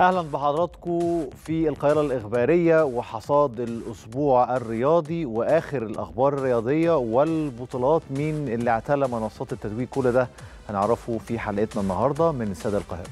اهلا بحضراتكم في القاهره الاخباريه وحصاد الاسبوع الرياضي واخر الاخبار الرياضيه والبطولات. مين اللي اعتلى منصات التتويج؟ كل ده هنعرفه في حلقتنا النهارده من الساده القاهره.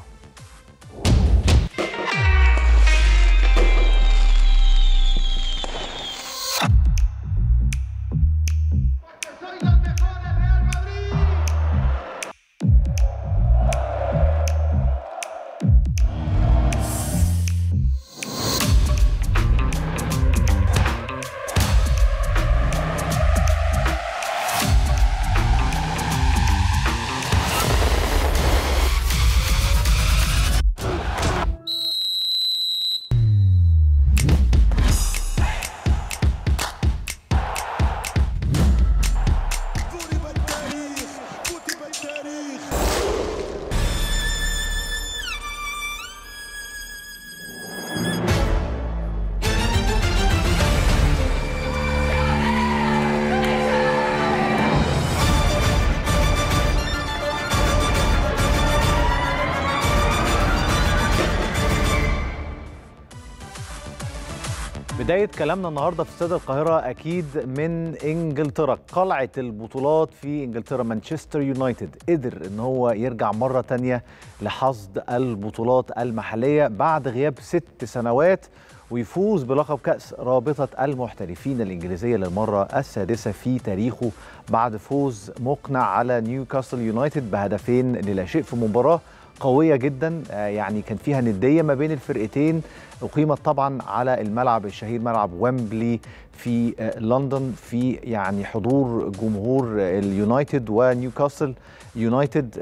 بداية كلامنا النهارده في استاد القاهرة أكيد من إنجلترا، قلعة البطولات في إنجلترا. مانشستر يونايتد قدر إن هو يرجع مرة تانية لحصد البطولات المحلية بعد غياب 6 سنوات ويفوز بلقب كأس رابطة المحترفين الإنجليزية للمرة السادسة في تاريخه بعد فوز مقنع على نيوكاسل يونايتد بهدفين للا شيء في مباراة قوية جدا، يعني كان فيها ندية ما بين الفرقتين، أقيمت طبعا على الملعب الشهير ملعب ويمبلي في لندن، في يعني حضور جمهور اليونايتد ونيوكاسل يونايتد،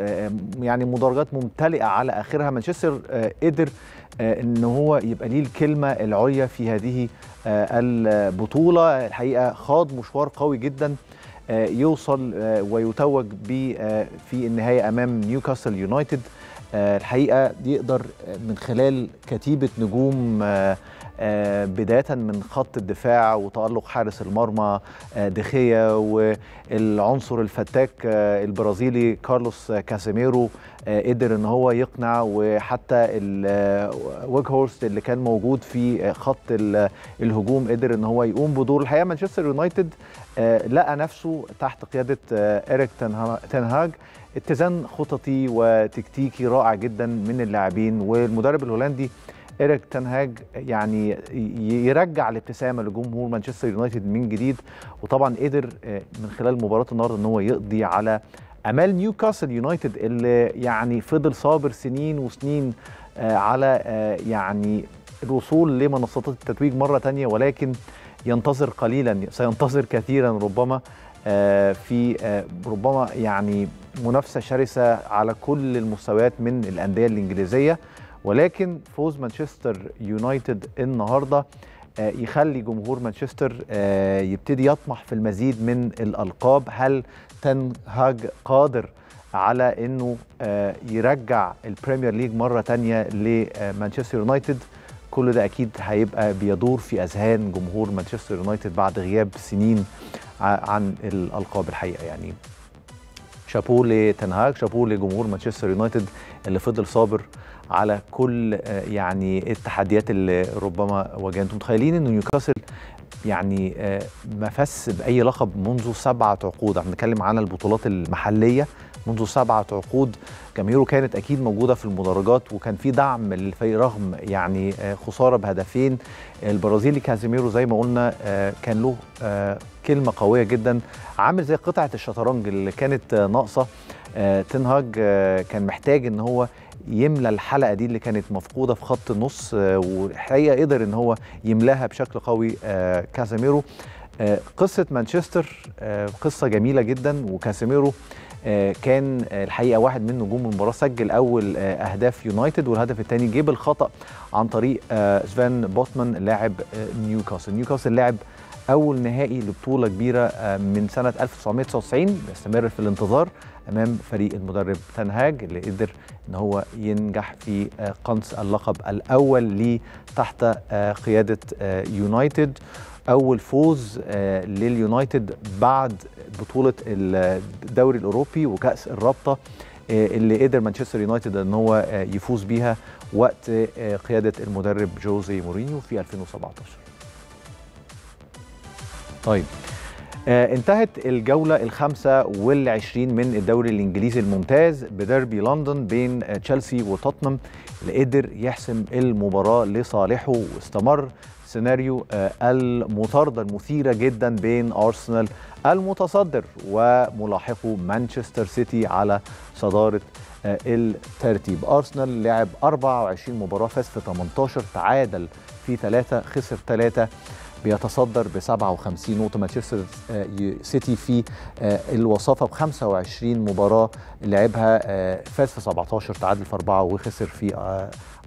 يعني مدرجات ممتلئة على آخرها. مانشستر قدر إن هو يبقى ليه الكلمة العليا في هذه البطولة. الحقيقة خاض مشوار قوي جدا، يوصل ويتوج في النهاية أمام نيوكاسل يونايتد. الحقيقة يقدر من خلال كتيبة نجوم، بداية من خط الدفاع وتألق حارس المرمى دخية والعنصر الفتاك البرازيلي كارلوس كاسيميرو، قدر ان هو يقنع، وحتى ويجهورست اللي كان موجود في خط الهجوم قدر ان هو يقوم بدور. الحقيقة مانشستر يونايتد لقى نفسه تحت قيادة إيريك تن هاج اتزان خططي وتكتيكي رائع جدا من اللاعبين، والمدرب الهولندي إيريك تن هاج يعني يرجع الابتسامه لجمهور مانشستر يونايتد من جديد، وطبعا قدر من خلال مباراه النهارده ان هو يقضي على امال نيوكاسل يونايتد اللي يعني فضل صابر سنين وسنين على يعني الوصول لمنصات التتويج مره ثانيه، ولكن ينتظر قليلا سينتظر كثيرا ربما في ربما يعني منافسه شرسه على كل المستويات من الانديه الانجليزيه. ولكن فوز مانشستر يونايتد النهارده يخلي جمهور مانشستر يبتدي يطمح في المزيد من الألقاب. هل تن هاج قادر على انه يرجع البريمير ليج مره ثانيه لمانشستر يونايتد؟ كل ده اكيد هيبقى بيدور في اذهان جمهور مانشستر يونايتد بعد غياب سنين عن الألقاب. الحقيقه يعني شابوه لتن هاج، شابوه لجمهور مانشستر يونايتد اللي فضل صابر على كل يعني التحديات اللي ربما واجهتهم. متخيلين ان نيوكاسل يعني ما فاز باي لقب منذ 7 عقود، احنا بنتكلم على البطولات المحليه منذ 7 عقود. جماهيره كانت اكيد موجوده في المدرجات وكان في دعم للفريق رغم يعني خساره بهدفين. البرازيلي كازيميرو زي ما قلنا كان له كلمه قويه جدا، عامل زي قطعه الشطرنج اللي كانت ناقصه. تن هاج كان محتاج ان هو يملى الحلقه دي اللي كانت مفقوده في خط النص، والحقيقه قدر ان هو يملاها بشكل قوي كاسيميرو. قصه مانشستر قصه جميله جدا، وكاسيميرو كان الحقيقه واحد من نجوم المباراه، سجل اول اهداف يونايتد والهدف الثاني جه بالخطا عن طريق سفان بوتمان لاعب نيوكاسل. نيوكاسل لاعب اول نهائي لبطوله كبيره من سنه 1999، بيستمر في الانتظار امام فريق المدرب تن هاج اللي قدر ان هو ينجح في قنص اللقب الاول ليه تحت قياده يونايتد. اول فوز لليونايتد بعد بطوله الدوري الاوروبي وكاس الرابطه اللي قدر مانشستر يونايتد ان هو يفوز بيها وقت قيادة المدرب جوزي مورينيو في 2017. طيب انتهت الجولة 25 من الدوري الإنجليزي الممتاز بديربي لندن بين تشيلسي وتوتنهام اللي قدر يحسم المباراة لصالحه، واستمر سيناريو المطاردة المثيرة جدا بين أرسنال المتصدر وملاحقه مانشستر سيتي على صدارة الترتيب. أرسنال لعب 24 مباراة، فاز في 18، تعادل في 3، خسر 3، بيتصدر ب 57 نقطة. مانشستر سيتي في الوصافة ب 25 مباراة لعبها، فاز في 17، تعادل في 4، وخسر في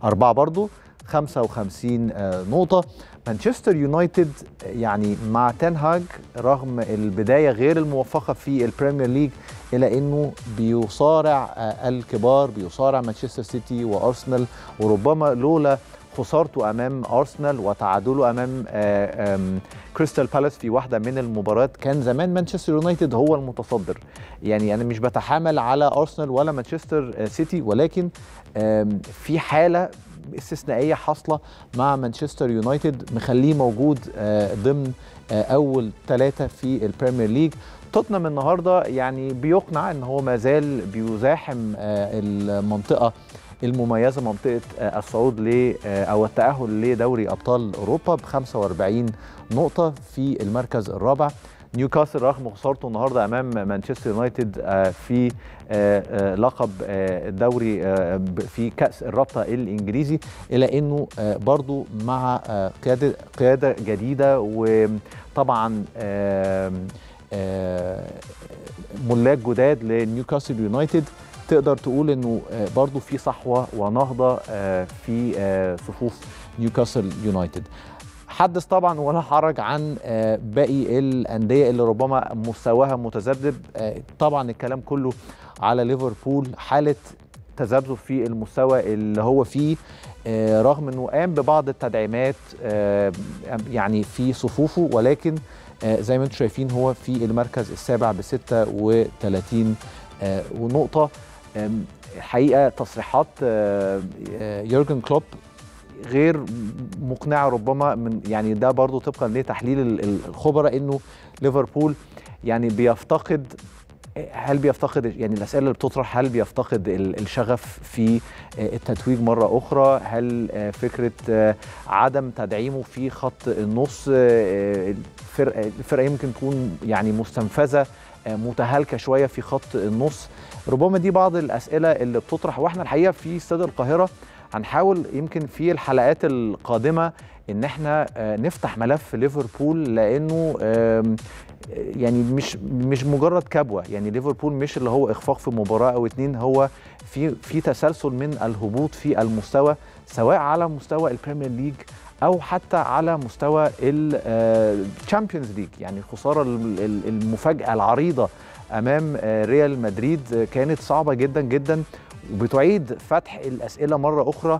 4 برضه، 55 نقطة. مانشستر يونايتد يعني مع تين هاج رغم البداية غير الموفقة في البريمير ليج إلى أنه بيصارع الكبار، بيصارع مانشستر سيتي وأرسنال، وربما لولا خسارته امام ارسنال وتعادله امام كريستال بالاس في واحده من المباريات كان زمان مانشستر يونايتد هو المتصدر. يعني انا مش بتحامل على ارسنال ولا مانشستر سيتي، ولكن في حاله استثنائيه حاصله مع مانشستر يونايتد مخليه موجود ضمن اول 3 في البريمير ليج. توتنهام النهارده يعني بيقنع ان هو ما زال بيزاحم المنطقه المميزة، منطقة الصعود أو التأهل لدوري أبطال أوروبا، ب 45 نقطة في المركز الرابع. نيوكاسل رغم خسارته النهاردة أمام مانشستر يونايتد في لقب الدوري في كأس الرابطة الإنجليزي، إلا أنه برضو مع قيادة جديدة وطبعا ملاك جداد لنيوكاسل يونايتد، تقدر تقول انه برضو في صحوه ونهضه في صفوف نيوكاسل يونايتد. حدث طبعا ولا حرج عن باقي الانديه اللي ربما مستواها متذبذب. طبعا الكلام كله على ليفربول، حاله تذبذب في المستوى اللي هو فيه، رغم انه قام ببعض التدعيمات يعني في صفوفه، ولكن زي ما انتم شايفين هو في المركز السابع ب 36 ونقطة. الحقيقة تصريحات يورجن كلوب غير مقنعة ربما، من يعني ده برضو طبقا لتحليل الخبراء انه ليفربول يعني بيفتقد، هل بيفتقد يعني الأسئلة اللي بتطرح، هل بيفتقد الشغف في التتويج مرة أخرى، هل فكرة عدم تدعيمه في خط النص، الفرقة يمكن تكون يعني مستنفذة متهالكه شويه في خط النص، ربما دي بعض الاسئله اللي بتطرح. واحنا الحقيقه في استاد القاهره هنحاول يمكن في الحلقات القادمه ان احنا نفتح ملف ليفربول، لانه يعني مش مجرد كبوه، يعني ليفربول مش اللي هو اخفاق في مباراه او اتنين، هو في تسلسل من الهبوط في المستوى، سواء على مستوى البريمير ليج أو حتى على مستوى الشامبيونز ليج. يعني الخسارة المفاجأة العريضة أمام ريال مدريد كانت صعبة جدا جدا، وبتعيد فتح الأسئلة مرة أخرى،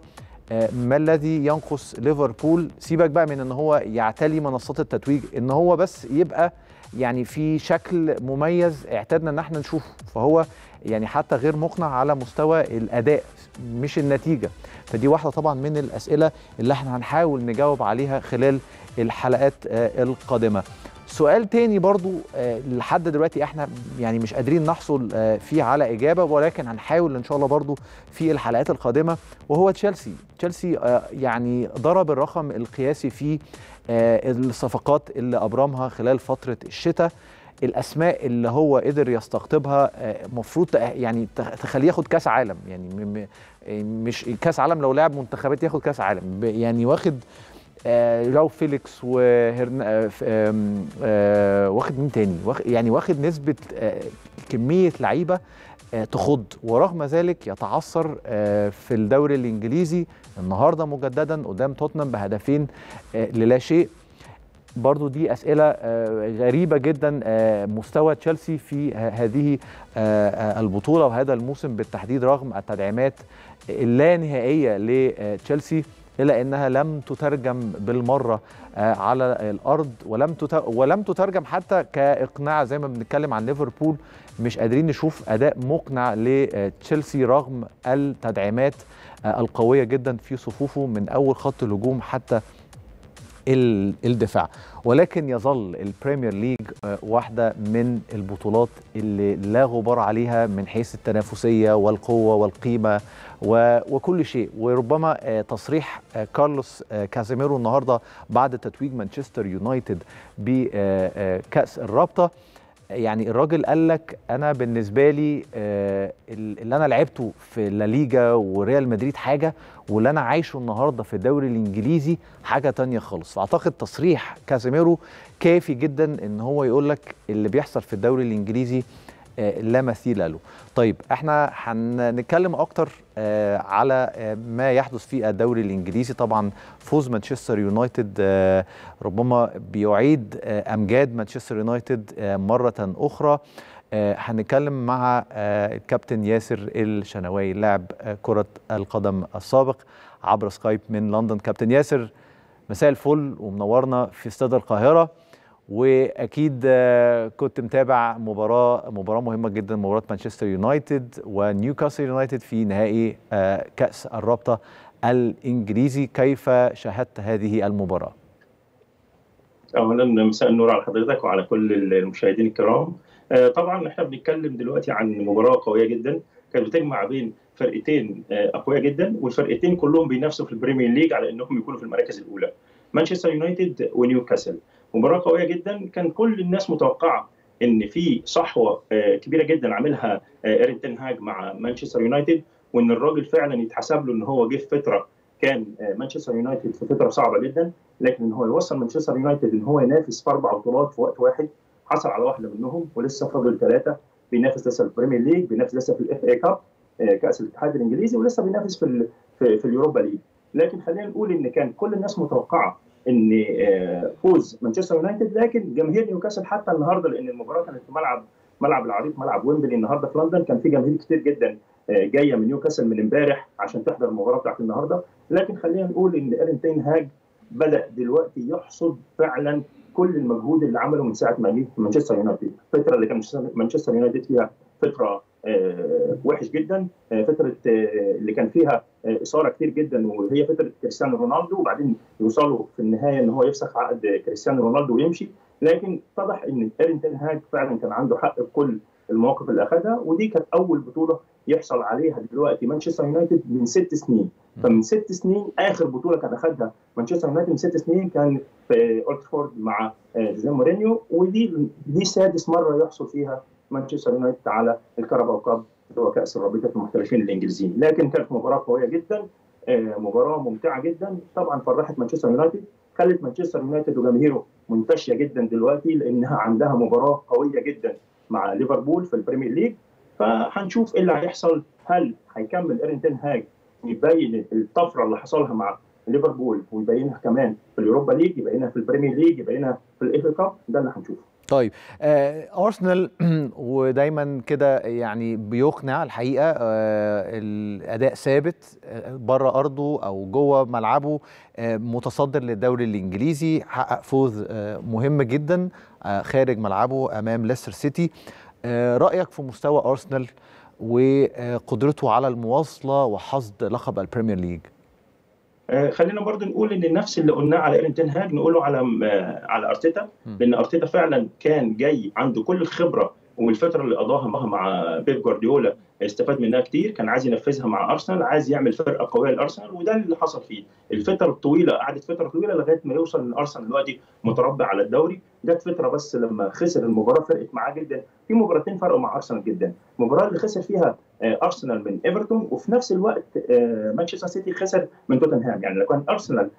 ما الذي ينقص ليفربول؟ سيبك بقى من أن هو يعتلي منصات التتويج، أن هو بس يبقى يعني في شكل مميز اعتدنا أن احنا نشوفه، فهو يعني حتى غير مقنع على مستوى الأداء مش النتيجة. فدي واحدة طبعا من الأسئلة اللي احنا هنحاول نجاوب عليها خلال الحلقات القادمة. سؤال تاني برضو لحد دلوقتي احنا يعني مش قادرين نحصل فيه على إجابة، ولكن هنحاول إن شاء الله برضو في الحلقات القادمة، وهو تشيلسي يعني ضرب الرقم القياسي في الصفقات اللي أبرمها خلال فترة الشتاء. الأسماء اللي هو قدر يستقطبها مفروض يعني تخليه ياخد كاس عالم، يعني مش كاس عالم لو لعب منتخبات ياخد كاس عالم، يعني واخد لو فيليكس واخد مين تاني، يعني واخد نسبة كمية لعيبة تخض، ورغم ذلك يتعثر في الدوري الإنجليزي النهاردة مجددا قدام توتنهام بهدفين للا شيء. برضو دي أسئلة غريبة جدا. مستوى تشيلسي في هذه البطولة وهذا الموسم بالتحديد رغم التدعيمات اللانهائية لتشيلسي إلا أنها لم تترجم بالمرة على الأرض، ولم تترجم حتى كإقناع. زي ما بنتكلم عن ليفربول مش قادرين نشوف أداء مقنع لتشيلسي رغم التدعيمات القوية جدا في صفوفه من أول خط الهجوم حتى الدفاع. ولكن يظل البريمير ليج واحدة من البطولات اللي لا غبار عليها من حيث التنافسية والقوة والقيمة وكل شيء. وربما تصريح كارلوس كازيميرو النهاردة بعد تتويج مانشستر يونايتد بكأس الرابطة، يعني الراجل قال لك أنا بالنسبة لي اللي أنا لعبته في لاليجا وريال مدريد حاجة، واللي أنا عايشه النهاردة في الدوري الإنجليزي حاجة تانية خالص. فأعتقد تصريح كازيميرو كافي جدا إن هو يقول لك اللي بيحصل في الدوري الإنجليزي لا مثيل له. طيب احنا هنتكلم اكتر على ما يحدث في الدوري الانجليزي. طبعا فوز مانشستر يونايتد ربما بيعيد امجاد مانشستر يونايتد مرة اخرى. هنتكلم مع الكابتن ياسر الشناوي لاعب كرة القدم السابق عبر سكايب من لندن. كابتن ياسر مساء الفل ومنورنا في استاد القاهرة، واكيد كنت متابع مباراه مهمه جدا، مباراه مانشستر يونايتد ونيوكاسل يونايتد في نهائي كاس الرابطه الانجليزي. كيف شاهدت هذه المباراه؟ اولا مساء النور على حضرتك وعلى كل المشاهدين الكرام. طبعا احنا بنتكلم دلوقتي عن مباراه قويه جدا، كانت بتجمع بين فرقتين اقوياء جدا، والفرقتين كلهم بينافسوا في البريمير ليج على انهم يكونوا في المراكز الاولى، مانشستر يونايتد ونيوكاسل. مباراة قوية جدا، كان كل الناس متوقعة ان في صحوة كبيرة جدا عاملها إيرين تن هاج مع مانشستر يونايتد، وان الراجل فعلا يتحسب له ان هو جه في فترة كان مانشستر يونايتد في فترة صعبة جدا، لكن ان هو يوصل مانشستر يونايتد ان هو ينافس في 4 بطولات في وقت واحد، حصل على واحدة منهم ولسه فاضل 3، بينافس لسه في البريمير ليج، بينافس لسه في الاف اي كاب كأس الاتحاد الانجليزي، ولسه بينافس في اليوروبا ليج. لكن خلينا نقول ان كان كل الناس متوقعة ان فوز مانشستر يونايتد، لكن جماهير نيوكاسل حتى النهارده، لان المباراه كانت في ملعب العريق، ملعب ويمبلي النهارده في لندن، كان في جماهير كتير جدا جايه من نيوكاسل من امبارح عشان تحضر المباراه بتاعت النهارده. لكن خلينا نقول ان إيرين تن هاج بدا دلوقتي يحصد فعلا كل المجهود اللي عمله من ساعه ما جه مانشستر يونايتد، الفتره اللي كان مانشستر يونايتد فيها فتره وحش جدا، فتره اللي كان فيها اثاره كتير جدا، وهي فتره كريستيانو رونالدو، وبعدين يوصلوا في النهايه ان هو يفسخ عقد كريستيانو رونالدو ويمشي. لكن اتضح ان إيرين تن هاج فعلا كان عنده حق في كل المواقف اللي اخذها، ودي كانت اول بطوله يحصل عليها دلوقتي مانشستر يونايتد من 6 سنين. فمن 6 سنين اخر بطوله كان اخذها مانشستر يونايتد من 6 سنين كان في اولد فورد مع جوزيه مورينيو، ودي 6ª مرة يحصل فيها مانشستر يونايتد على الكاراباو كاب اللي هو كاس الرابطه المحترفين الانجليزيين. لكن كانت مباراه قويه جدا، مباراه ممتعه جدا، طبعا فرحت مانشستر يونايتد، خلت مانشستر يونايتد وجماهيره منتشيه جدا دلوقتي، لانها عندها مباراه قويه جدا مع ليفربول في البريمير ليج. فهنشوف ايه اللي هيحصل، هل هيكمل إيرين تن هاج يبين الطفره اللي حصلها مع ليفربول ويبينها كمان في اليوروبا ليج، يبينها في البريمير ليج، يبينها في الاف كاب، ده اللي هنشوفه. طيب أرسنال ودايما كده يعني بيقنع الحقيقة، الأداء ثابت بره أرضه أو جوه ملعبه، متصدر للدوري الإنجليزي، حقق فوز مهم جدا خارج ملعبه أمام ليستر سيتي. رأيك في مستوى أرسنال وقدرته على المواصلة وحصد لقب البريمير ليج؟ خلينا برضه نقول ان نفس اللي قلناه على إيرين تن هاج نقوله على ارتيتا، لان ارتيتا فعلا كان جاي عنده كل الخبره، والفتره اللي قضاها مع بيب جوارديولا استفاد منها كتير، كان عايز ينفذها مع ارسنال، عايز يعمل فرقه قويه لارسنال، وده اللي حصل فيه. الفتره الطويله قعدت فتره طويله لغايه ما يوصل ان ارسنال دلوقتي متربع على الدوري، جت فتره بس لما خسر المباراه فرقت معاه جدا، في مباراتين فرقوا مع ارسنال جدا، المباراه اللي خسر فيها ارسنال من ايفرتون، وفي نفس الوقت مانشستر سيتي خسر من توتنهام. يعني لو كان ارسنال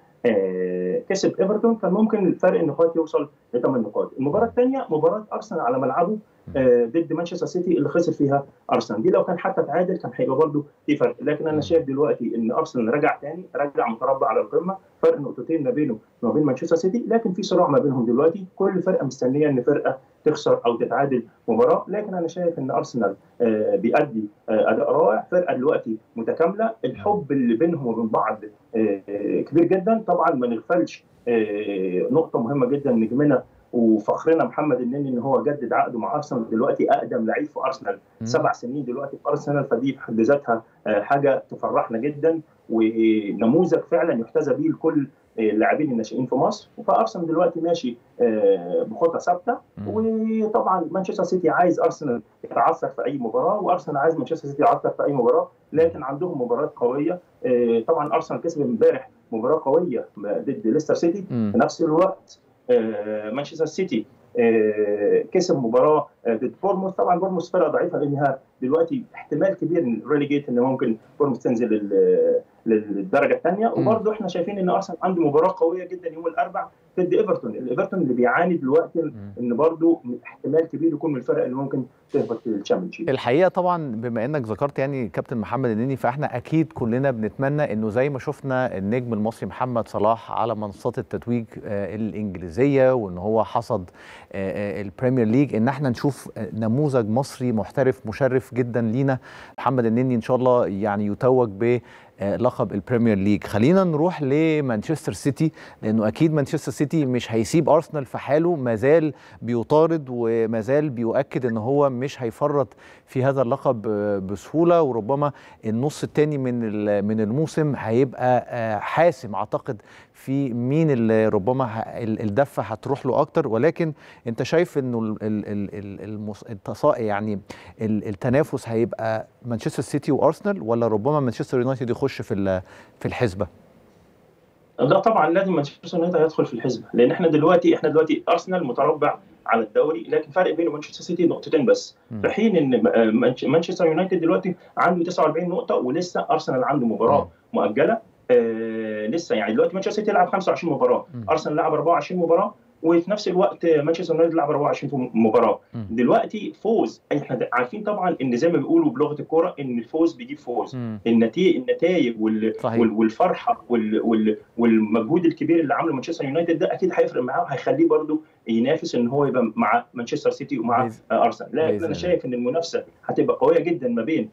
كسب ايفرتون كان ممكن فرق النقاط يوصل ل 8 نقاط. المباراه الثانيه مباراه ارسنال على ملعبه ضد مانشستر سيتي اللي خسر فيها ارسنال، دي لو كان حتى تعادل كان هيبقى برضه في فرق. لكن انا شايف دلوقتي ان ارسنال رجع تاني، رجع متربع على القمه، فرق 2 نقطة ما بينه وما بين مانشستر سيتي، لكن في صراع ما بينهم دلوقتي، كل فرقه مستنيه ان فرقه تخسر او تتعادل مباراه، لكن انا شايف ان ارسنال بيأدي اداء رائع، فرقه دلوقتي متكامله، الحب اللي بينهم وبين بعض كبير جدا. طبعا ما نغفلش نقطه مهمه جدا، نجمنا وفخرنا محمد النني ان هو جدد عقده مع ارسنال، دلوقتي اقدم لعيب في ارسنال، 7 سنين دلوقتي في ارسنال، فدي في حد ذاتها حاجه تفرحنا جدا ونموذج فعلا يحتذى به لكل اللاعبين الناشئين في مصر. فارسنال دلوقتي ماشي بخطه ثابته، وطبعا مانشستر سيتي عايز ارسنال يتعثر في اي مباراه، وارسنال عايز مانشستر سيتي يتعثر في اي مباراه، لكن عندهم مباريات قويه. طبعا ارسنال كسب امبارح مباراه قويه ضد ليستر سيتي، في نفس الوقت مانشستر سيتي كسب مباراه ضد بورموث. طبعا بورموث فرقه ضعيفه لانها دلوقتي احتمال كبير من الريليجيت، ان ممكن بورموث تنزل للدرجه الثانيه. وبرضه احنا شايفين ان ارسنال عنده مباراه قويه جدا يوم الاربعاء ضد ايفرتون، الايفرتون اللي بيعاني دلوقتي ان برضه احتمال كبير يكون من الفرق اللي ممكن تهبط للتشامبيونشيب. الحقيقه طبعا بما انك ذكرت يعني كابتن محمد النني، فاحنا اكيد كلنا بنتمنى انه زي ما شفنا النجم المصري محمد صلاح على منصات التتويج الانجليزيه، وان هو حصد البريمير ليج، ان احنا نشوف نموذج مصري محترف مشرف جدا لينا. محمد النني ان شاء الله يعني يتوج ب لقب البريمير ليج. خلينا نروح لمانشستر سيتي، لانه اكيد مانشستر سيتي مش هيسيب ارسنال في حاله، مازال بيطارد ومازال بيؤكد ان هو مش هيفرط في هذا اللقب بسهوله، وربما النص الثاني من الموسم هيبقى حاسم اعتقد في مين اللي ربما الدفه هتروح له اكتر. ولكن انت شايف انه يعني التنافس هيبقى مانشستر سيتي وارسنال، ولا ربما مانشستر يونايتد يخش في الحسبه؟ لا طبعا لازم مانشستر يونايتد هيدخل في الحسبه، لان احنا دلوقتي ارسنال متربع على الدوري، لكن فرق بينه ومانشستر سيتي نقطتين بس، في حين ان مانشستر يونايتد دلوقتي عنده 49 نقطه، ولسه ارسنال عنده مباراه مؤجله. لسه يعني دلوقتي مانشستر سيتي لعب 25 مباراه، ارسنال لعب 24 مباراه، وفي نفس الوقت مانشستر يونايتد لعب 24 مباراه. دلوقتي فوز، احنا عارفين طبعا ان زي ما بيقولوا بلغه الكوره ان الفوز بيجيب فوز، النتائج والفرحه والمجهود الكبير اللي عمله مانشستر يونايتد ده اكيد هيفرق معاه، وهيخليه برده ينافس ان هو يبقى مع مانشستر سيتي ومع ارسنال. لكن انا شايف ان المنافسه هتبقى قويه جدا ما بين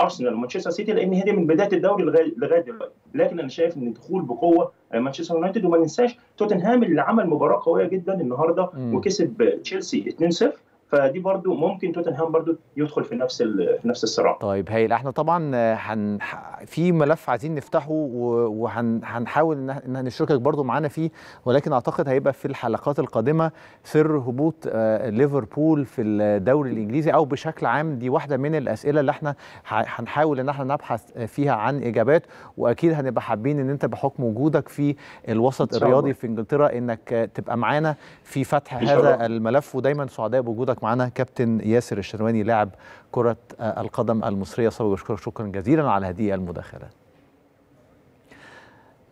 ارسنال ومانشستر سيتي، لان هي دي من بدايه الدوري لغايه دلوقتي، لكن انا شايف ان دخول بقوه مانشستر يونايتد. وما ننساش توتنهام اللي عمل مباراه قويه جدا النهارده وكسب تشيلسي 2-0، فدي برضو ممكن توتنهام برضو يدخل في نفس الصراع. طيب هايل، احنا طبعا في ملف عايزين نفتحه وهنحاول ان نشاركك برضو معانا فيه، ولكن اعتقد هيبقى في الحلقات القادمه سر هبوط ليفربول في الدوري الانجليزي او بشكل عام. دي واحده من الاسئله اللي احنا هنحاول ان احنا نبحث فيها عن اجابات، واكيد هنبقى حابين ان انت بحكم وجودك في الوسط الرياضي في انجلترا انك تبقى معانا في فتح هذا الملف، ودايما سعداء بوجودك معنا كابتن ياسر الشرواني لاعب كرة القدم المصرية. صبري وشكرا، شكرا جزيلا على هذه المداخلة.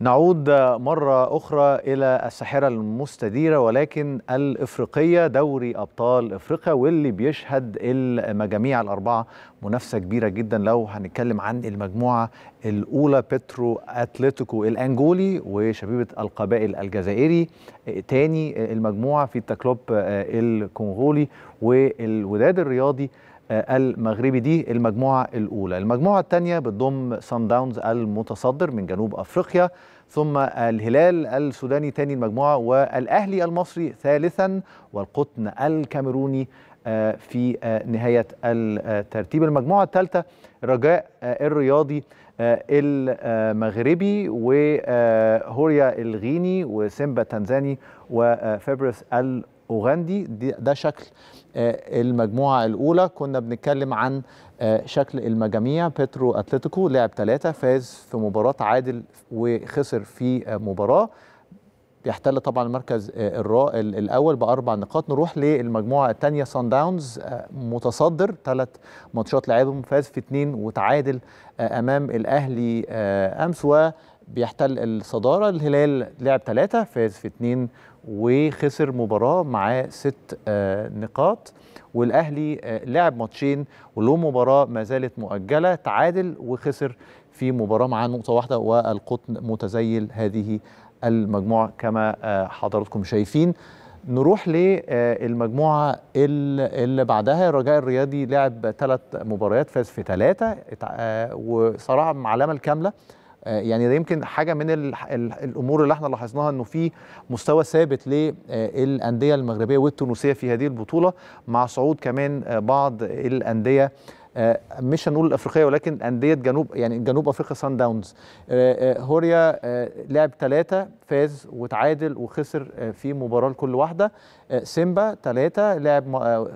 نعود مرة أخرى إلى الساحرة المستديرة ولكن الإفريقية، دوري أبطال إفريقيا، واللي بيشهد المجاميع الأربعة منافسة كبيرة جدا. لو هنتكلم عن المجموعة الأولى، بيترو أتلتيكو الأنجولي وشبيبة القبائل الجزائري، تاني المجموعة فيتا كلوب الكونغولي والوداد الرياضي المغربي. دي المجموعة الأولى. المجموعة الثانية بتضم سان داونز المتصدر من جنوب أفريقيا، ثم الهلال السوداني ثاني المجموعة، والأهلي المصري ثالثا، والقطن الكاميروني في نهاية الترتيب. المجموعة الثالثة رجاء الرياضي المغربي، وهوريا الغيني وسيمبا تنزاني وفابرس أوغندي. ده شكل المجموعة الأولى. كنا بنتكلم عن شكل المجاميع. بيترو أتلتيكو لعب 3، فاز في مباراة، عادل وخسر في مباراة، يحتل طبعا المركز الأول ب4 نقاط. نروح للمجموعة الثانية، سان داونز متصدر، 3 ماتشات لعبهم، فاز في 2 وتعادل أمام الأهلي أمس وبيحتل الصدارة. الهلال لعب 3، فاز في 2 وخسر مباراة مع 6 نقاط. والأهلي لعب ماتشين وله مباراة ما زالت مؤجلة، تعادل وخسر في مباراة مع نقطة واحدة. والقطن متزيل هذه المجموعة كما حضراتكم شايفين. نروح للمجموعة اللي بعدها. الرجاء الرياضي لعب 3 مباريات، فاز في 3 وصراحة معلمة الكاملة. يعني ده يمكن حاجة من الأمور اللي احنا لاحظناها، انه في مستوى ثابت للأندية المغربية والتونسية في هذه البطولة، مع صعود كمان بعض الأندية مش هنقول الافريقيه ولكن انديه جنوب، يعني جنوب افريقيا سان داونز. هوريا لعب 3، فاز وتعادل وخسر في مباراه لكل واحده. سيمبا 3 لعب،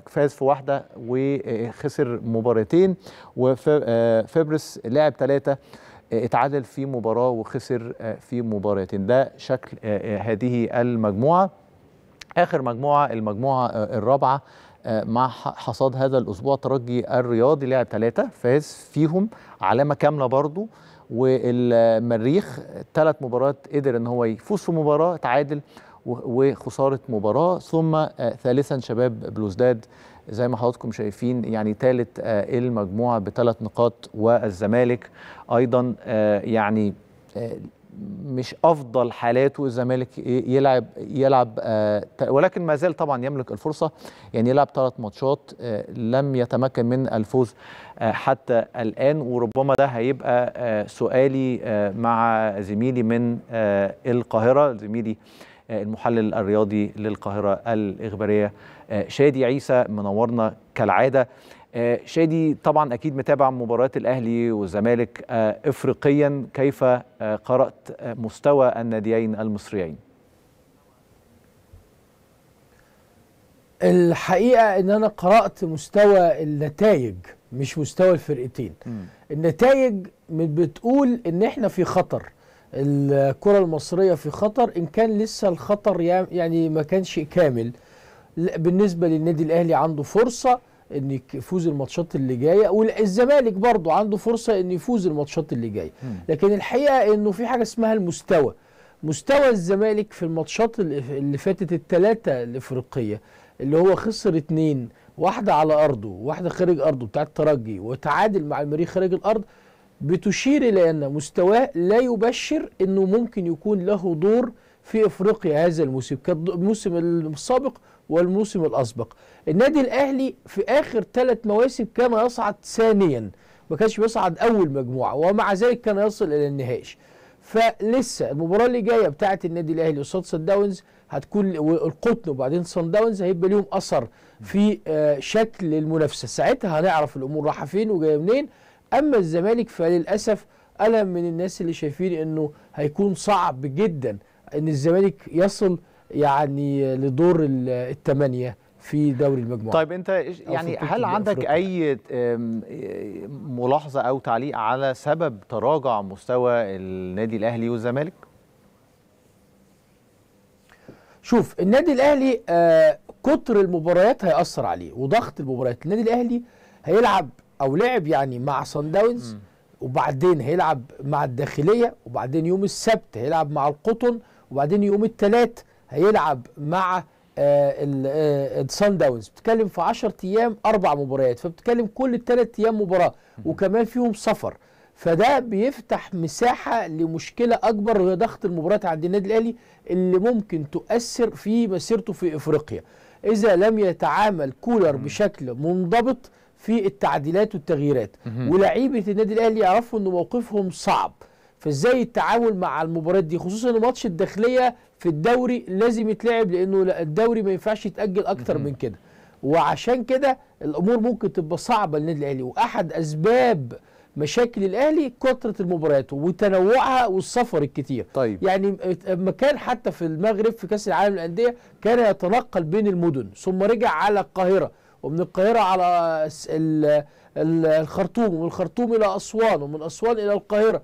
فاز في 1 وخسر مباراتين. وفبرس لعب 3، اتعادل في مباراه وخسر في مباراتين. ده شكل هذه المجموعه. اخر مجموعه، المجموعه الرابعه، مع حصاد هذا الأسبوع ترجي الرياضي لعب 3، فاز فيهم علامة كاملة برضو. والمريخ 3 مباريات قدر أن هو يفوز في مباراة، تعادل وخسارة مباراة. ثم ثالثا شباب بلوزداد زي ما حضراتكم شايفين، يعني ثالث المجموعة ب3 نقاط. والزمالك أيضا يعني مش افضل حالاته، الزمالك يلعب ولكن ما زال طبعا يملك الفرصه، يعني يلعب 3 ماتشات لم يتمكن من الفوز حتى الان. وربما ده هيبقى سؤالي مع زميلي من القاهره، زميلي المحلل الرياضي للقاهره الاخباريه شادي عيسى، منورنا كالعاده. شادي طبعا أكيد متابع مباريات الأهلي والزمالك إفريقيا، كيف قرأت مستوى الناديين المصريين؟ الحقيقة إن أنا قرأت مستوى النتائج مش مستوى الفرقتين. النتائج بتقول إن إحنا في خطر، الكرة المصرية في خطر، إن كان لسه الخطر يعني ما كانش كامل. بالنسبة للنادي الأهلي عنده فرصة ان يفوز الماتشات اللي جايه، والزمالك برضه عنده فرصه ان يفوز الماتشات اللي جايه، لكن الحقيقه انه في حاجه اسمها المستوى. مستوى الزمالك في الماتشات اللي فاتت ال3 الافريقيه، اللي هو خسر 2، 1 على ارضه و1 خارج ارضه بتاعه الترجي، وتعادل مع المريخ خارج الارض، بتشير الى ان مستواه لا يبشر انه ممكن يكون له دور في افريقيا هذا الموسم كالموسم السابق والموسم الاسبق. النادي الاهلي في اخر 3 مواسم كان يصعد ثانيا، ما كانش بيصعد اول مجموعه، ومع ذلك كان يصل الى النهائي. فلسه المباراه اللي جايه بتاعه النادي الاهلي قصاد سان داونز هتكون، والقطن وبعدين سان داونز، هيبقى ليهم اثر في شكل المنافسه. ساعتها هنعرف الامور رايحه فين وجايه منين. اما الزمالك فللاسف انا من الناس اللي شايفين انه هيكون صعب جدا ان الزمالك يصل يعني لدور ال8 في دوري المجموعة. طيب انت يعني هل عندك اي ملاحظة او تعليق على سبب تراجع مستوى النادي الاهلي والزمالك؟ شوف، النادي الاهلي كتر المباريات هيأثر عليه، وضغط المباريات. النادي الاهلي هيلعب او لعب يعني مع سان داونز، وبعدين هيلعب مع الداخلية، وبعدين يوم السبت هيلعب مع القطن، وبعدين يوم الثلاث هيلعب مع السان داونز. بتتكلم في 10 ايام 4 مباريات، فبتتكلم كل 3 ايام مباراه، وكمان فيهم سفر. فده بيفتح مساحه لمشكله اكبر، وهي ضغط المباريات عند النادي الاهلي اللي ممكن تؤثر في مسيرته في افريقيا اذا لم يتعامل كولر بشكل منضبط في التعديلات والتغييرات. ولاعيبه النادي الاهلي يعرفوا ان موقفهم صعب، فازاي التعامل مع المباريات دي، خصوصا ان ماتش الداخليه في الدوري لازم يتلعب، لانه الدوري ما ينفعش يتاجل اكتر من كده. وعشان كده الامور ممكن تبقى صعبه للنادي الاهلي، واحد اسباب مشاكل الاهلي كثره المباريات وتنوعها والسفر الكتير. طيب. يعني مكان حتى في المغرب في كاس العالم للانديه كان يتنقل بين المدن، ثم رجع على القاهره، ومن القاهره على الخرطوم، ومن الخرطوم الى اسوان، ومن اسوان الى القاهره،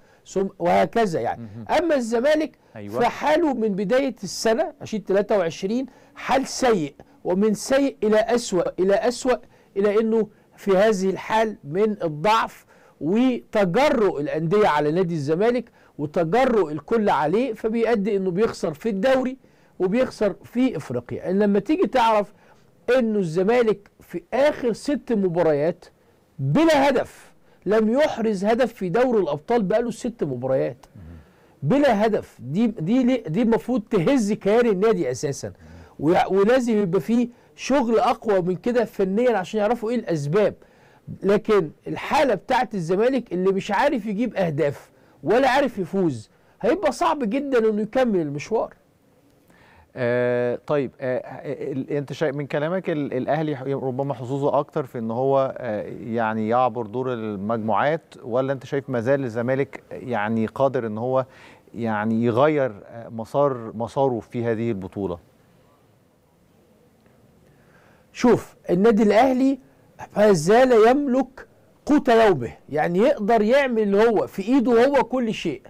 وهكذا يعني. اما الزمالك فحاله من بدايه السنه 2023 حال سيء، ومن سيء الى اسوء الى اسوء، الى انه في هذه الحال من الضعف وتجرؤ الانديه على نادي الزمالك وتجرؤ الكل عليه، فبيؤدي انه بيخسر في الدوري وبيخسر في افريقيا. لما تيجي تعرف انه الزمالك في اخر 6 مباريات بلا هدف، لم يحرز هدف في دوري الابطال بقاله 6 مباريات بلا هدف، دي المفروض تهز كيان النادي اساسا. ولازم يبقى فيه شغل اقوى من كده فنيا عشان يعرفوا ايه الاسباب. لكن الحاله بتاعت الزمالك اللي مش عارف يجيب اهداف ولا عارف يفوز، هيبقى صعب جدا انه يكمل المشوار. طيب، انت شايف من كلامك الاهلي ربما حظوظه اكتر في ان هو يعني يعبر دور المجموعات، ولا انت شايف مازال الزمالك يعني قادر ان هو يعني يغير مساره في هذه البطوله؟ شوف، النادي الاهلي ما زال يملك قوت يومه، يعني يقدر يعمل اللي هو في ايده هو كل شيء.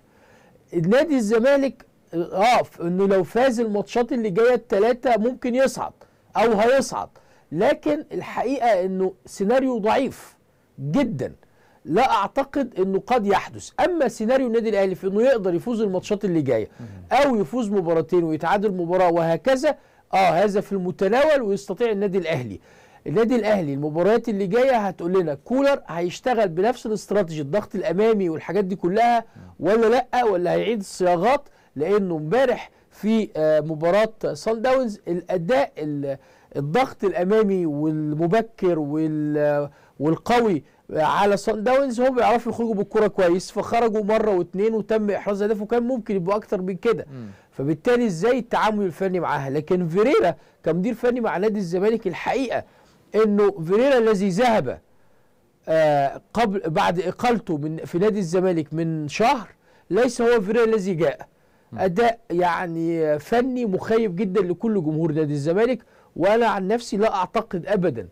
النادي الزمالك انه لو فاز الماتشات اللي جايه الثلاثه ممكن يصعد او هيصعد، لكن الحقيقه انه سيناريو ضعيف جدا، لا اعتقد انه قد يحدث. اما سيناريو النادي الاهلي في انه يقدر يفوز الماتشات اللي جايه او يفوز مباراتين ويتعادل مباراه وهكذا، هذا في المتناول ويستطيع النادي الاهلي. المباريات اللي جايه هتقول لنا كولر هيشتغل بنفس الاستراتيجي الضغط الامامي والحاجات دي كلها ولا لا، ولا هيعيد الصياغات؟ لانه امبارح في مباراه صن داونز الاداء الضغط الامامي والمبكر والقوي على صن داونز هم بيعرفوا يخرجوا بالكره كويس، فخرجوا مره واثنين وتم احراز هدف، وكان ممكن يبقوا اكتر من كده. فبالتالي ازاي التعامل الفني معاها؟ لكن فيريرا كمدير فني مع نادي الزمالك، الحقيقه انه فيريرا الذي ذهب بعد اقالته في نادي الزمالك من شهر ليس هو فيريرا الذي جاء. اداء يعني فني مخيب جدا لكل جمهور نادي الزمالك، وانا عن نفسي لا اعتقد ابدا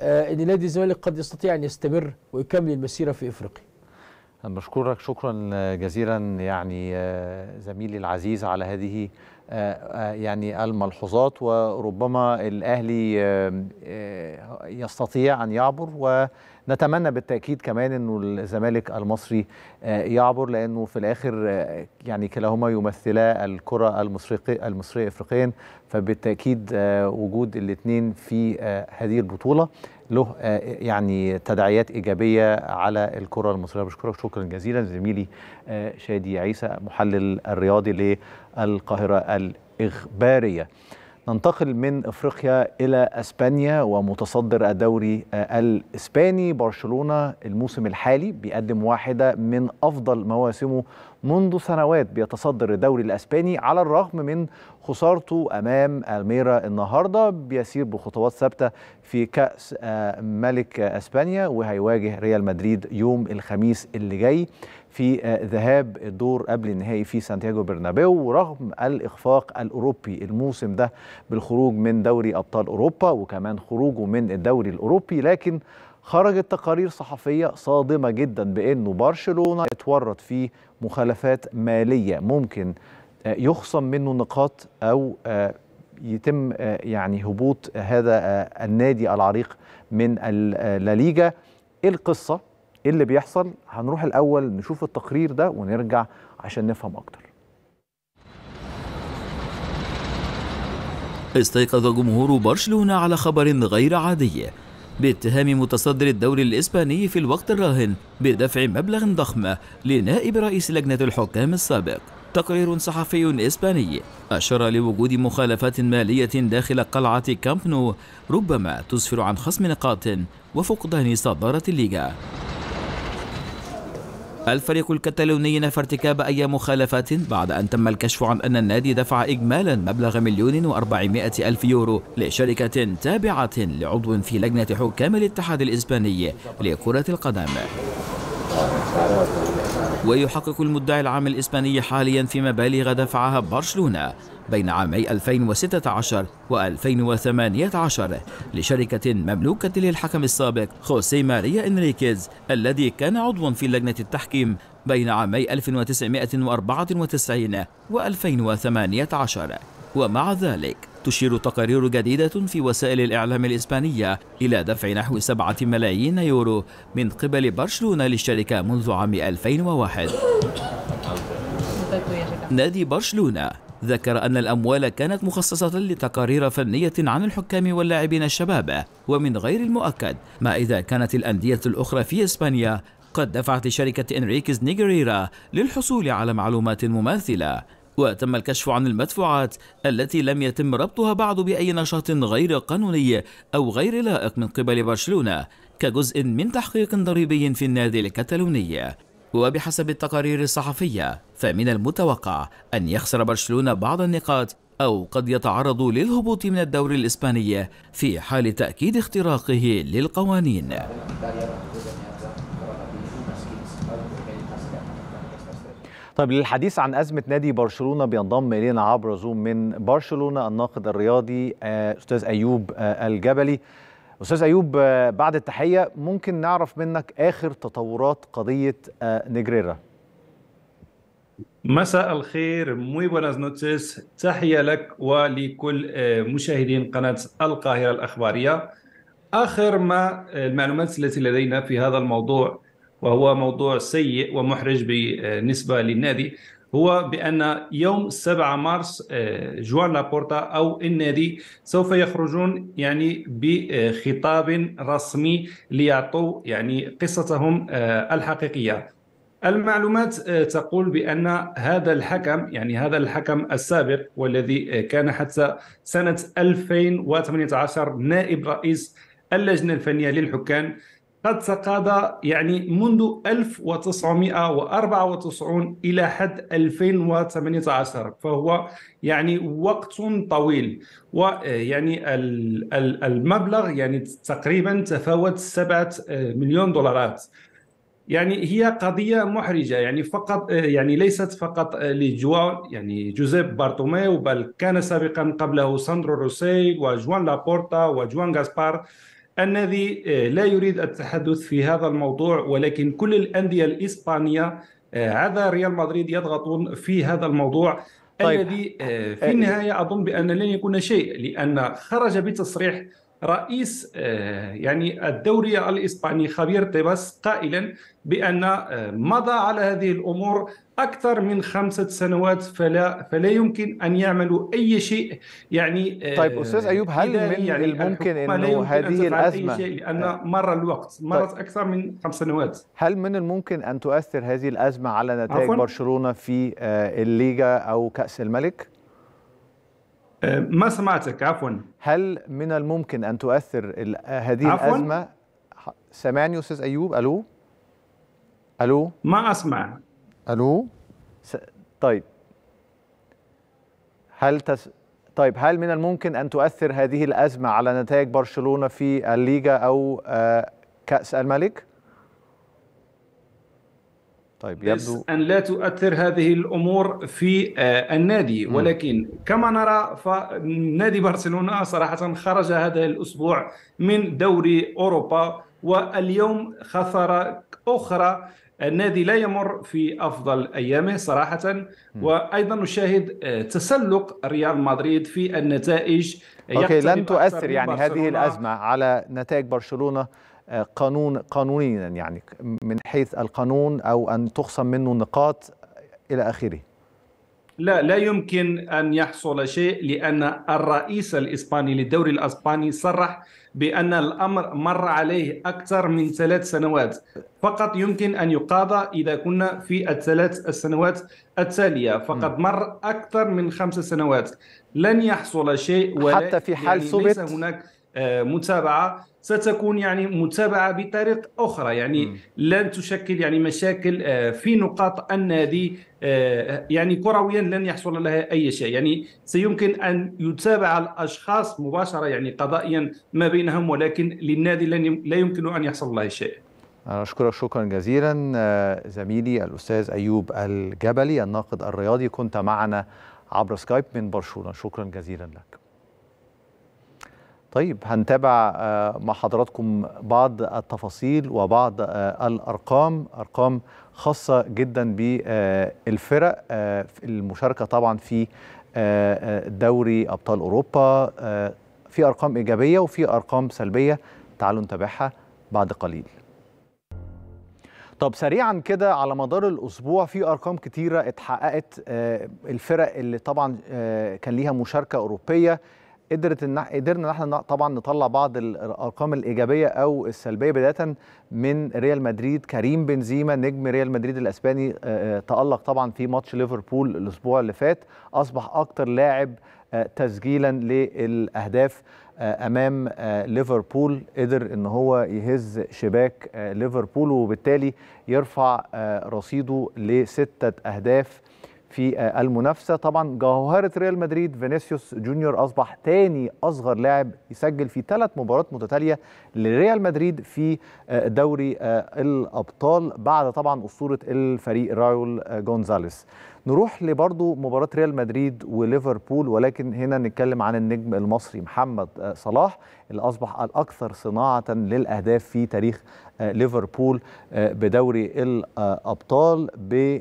ان نادي الزمالك قد يستطيع ان يستمر ويكمل المسيره في افريقيا. انا بشكرك شكرا جزيلا يعني زميلي العزيز على هذه يعني الملحوظات، وربما الاهلي يستطيع ان يعبر، ونتمنى بالتاكيد كمان انه الزمالك المصري يعبر، لانه في الاخر يعني كلاهما يمثلا الكره المصريه افريقيا، فبالتاكيد وجود الاثنين في هذه البطوله له يعني تداعيات ايجابيه على الكره المصريه. بشكرك شكرا جزيلا زميلي شادي عيسى، محلل الرياضي للقاهره الإخبارية. ننتقل من افريقيا الى اسبانيا، ومتصدر الدوري الاسباني برشلونة الموسم الحالي بيقدم واحدة من افضل مواسمه منذ سنوات، بيتصدر الدوري الاسباني على الرغم من خسارته امام الميرا النهارده، بيسير بخطوات ثابته في كأس ملك اسبانيا، وهيواجه ريال مدريد يوم الخميس اللي جاي في ذهاب الدور قبل النهائي في سانتياغو برنابيو. ورغم الإخفاق الأوروبي الموسم ده بالخروج من دوري أبطال أوروبا وكمان خروجه من الدوري الأوروبي، لكن خرجت تقارير صحفية صادمة جدا بأنه برشلونة اتورط في مخالفات مالية ممكن يخصم منه نقاط أو يتم يعني هبوط هذا النادي العريق من الليغا. إيه القصة؟ إيه اللي بيحصل؟ هنروح الأول نشوف التقرير ده ونرجع عشان نفهم أكتر. استيقظ جمهور برشلونة على خبر غير عادي باتهام متصدر الدوري الإسباني في الوقت الراهن بدفع مبلغ ضخم لنائب رئيس لجنة الحكام السابق. تقرير صحفي إسباني أشار لوجود مخالفات مالية داخل قلعة كامب نو ربما تسفر عن خصم نقاط وفقدان صدارة الليغا. الفريق الكتالوني نفى ارتكاب أي مخالفات بعد أن تم الكشف عن أن النادي دفع إجمالا مبلغ 1,400,000 يورو لشركة تابعة لعضو في لجنة حكام الاتحاد الإسباني لكرة القدم. ويحقق المدعي العام الإسباني حاليا في مبالغ دفعها برشلونة بين عامي 2016 و2018 لشركة مملوكة للحكم السابق خوسيه ماريا إنريكيز الذي كان عضوا في لجنة التحكيم بين عامي 1994 و2018. ومع ذلك تشير تقارير جديدة في وسائل الإعلام الإسبانية إلى دفع نحو 7 ملايين يورو من قبل برشلونة للشركة منذ عام 2001. نادي برشلونة ذكر أن الأموال كانت مخصصة لتقارير فنية عن الحكام واللاعبين الشباب، ومن غير المؤكد ما إذا كانت الأندية الأخرى في إسبانيا قد دفعت لشركة إنريكيز نيجريرا للحصول على معلومات مماثلة. وتم الكشف عن المدفوعات التي لم يتم ربطها بعد بأي نشاط غير قانوني أو غير لائق من قبل برشلونة كجزء من تحقيق ضريبي في النادي الكتالوني. وبحسب التقارير الصحفية فمن المتوقع أن يخسر برشلونة بعض النقاط أو قد يتعرض للهبوط من الدوري الإسباني في حال تأكيد اختراقه للقوانين. طيب، للحديث عن أزمة نادي برشلونة بينضم إلينا عبر زوم من برشلونة الناقد الرياضي أستاذ أيوب الجبلي. أستاذ أيوب، بعد التحية ممكن نعرف منك آخر تطورات قضية نجريرا؟ مساء الخير، موي بوناس نوتس، تحية لك ولكل مشاهدين قناة القاهرة الأخبارية. آخر ما المعلومات التي لدينا في هذا الموضوع، وهو موضوع سيء ومحرج بالنسبة للنادي، هو بأن يوم 7 مارس جوان لابورتا أو النادي سوف يخرجون يعني بخطاب رسمي ليعطوا يعني قصتهم الحقيقية. المعلومات تقول بأن هذا الحكم يعني هذا الحكم السابق والذي كان حتى سنة 2018 نائب رئيس اللجنة الفنية للحكام قد تقاضى يعني منذ 1994 إلى حد 2018، فهو يعني وقت طويل، ويعني المبلغ يعني تقريبا تفاوت 7 مليون دولارات. يعني هي قضية محرجة، يعني فقط يعني ليست فقط لجواو يعني جوزيب بارتوميو، بل كان سابقا قبله ساندرو روسي وجوان لابورتا وجوان غاسبار. الذي لا يريد التحدث في هذا الموضوع، ولكن كل الأندية الإسبانية عدا ريال مدريد يضغطون في هذا الموضوع. طيب. الذي في النهاية أظن بأن لن يكون شيء، لأن خرج بتصريح رئيس يعني الدوري الإسباني خبير تيباس قائلا بأن مضى على هذه الأمور أكثر من 5 سنوات، فلا يمكن أن يعملوا أي شيء يعني. طيب أستاذ أيوب، هل من يعني الممكن أنه هذه الأزمة لأن مر الوقت، مرت طيب. أكثر من 5 سنوات. هل من الممكن أن تؤثر هذه الأزمة على نتائج برشلونة في الليغا أو كأس الملك؟ ما سمعتك، عفوا. هل من الممكن أن تؤثر هذه الأزمة؟ سمعني أستاذ أيوب؟ ألو؟ ألو؟ ما أسمع. ألو؟ طيب. طيب، هل من الممكن أن تؤثر هذه الأزمة على نتائج برشلونة في الليغا أو كأس الملك؟ طيب، يبدو أن لا تؤثر هذه الأمور في النادي، ولكن كما نرى فنادي برشلونة صراحة خرج هذا الأسبوع من دوري أوروبا، واليوم خسارة أخرى، النادي لا يمر في أفضل أيامه صراحة. وأيضا نشاهد تسلق ريال مدريد في النتائج. أوكي، لن تؤثر يعني هذه الأزمة على نتائج برشلونة قانونيا يعني من حيث القانون، أو أن تخصم منه النقاط إلى آخره؟ لا يمكن أن يحصل شيء، لأن الرئيس الإسباني للدوري الإسباني صرح بأن الأمر مر عليه أكثر من 3 سنوات، فقط يمكن أن يقاضى إذا كنا في ال3 سنوات التالية، فقد مر أكثر من 5 سنوات، لن يحصل شيء. ولا حتى في حال يعني ليس هناك متابعة، ستكون يعني متابعة بطريقة أخرى، يعني لن تشكل يعني مشاكل في نقاط النادي، يعني كرويا لن يحصل لها أي شيء، يعني سيمكن أن يتابع الأشخاص مباشرة يعني قضائيا ما بينهم، ولكن للنادي لا يمكن أن يحصل له شيء. أنا أشكرك شكرا جزيلا زميلي الأستاذ أيوب الجبلي الناقد الرياضي، كنت معنا عبر سكايب من برشلونة، شكرا جزيلا لك. طيب، هنتابع مع حضراتكم بعض التفاصيل وبعض الأرقام، أرقام خاصة جدا بالفرق المشاركة طبعا في دوري أبطال أوروبا، في أرقام إيجابية وفي أرقام سلبية، تعالوا نتابعها بعد قليل. طب سريعا كده، على مدار الأسبوع في أرقام كتيرة اتحققت، الفرق اللي طبعا كان ليها مشاركة أوروبية قدرنا احنا طبعا نطلع بعض الارقام الايجابيه او السلبيه، بدايه من ريال مدريد. كريم بنزيما نجم ريال مدريد الاسباني تألق طبعا في ماتش ليفربول الاسبوع اللي فات، اصبح اكتر لاعب تسجيلا للاهداف امام ليفربول، قدر ان هو يهز شباك ليفربول وبالتالي يرفع رصيده ل6 اهداف في المنافسه. طبعا جوهره ريال مدريد فينيسيوس جونيور اصبح ثاني اصغر لاعب يسجل في 3 مباريات متتاليه لريال مدريد في دوري الابطال، بعد طبعا اسطوره الفريق راول جونزاليس. نروح لبرضه مباراه ريال مدريد وليفربول، ولكن هنا نتكلم عن النجم المصري محمد صلاح اللي اصبح الاكثر صناعه للاهداف في تاريخ ليفربول بدوري الابطال ب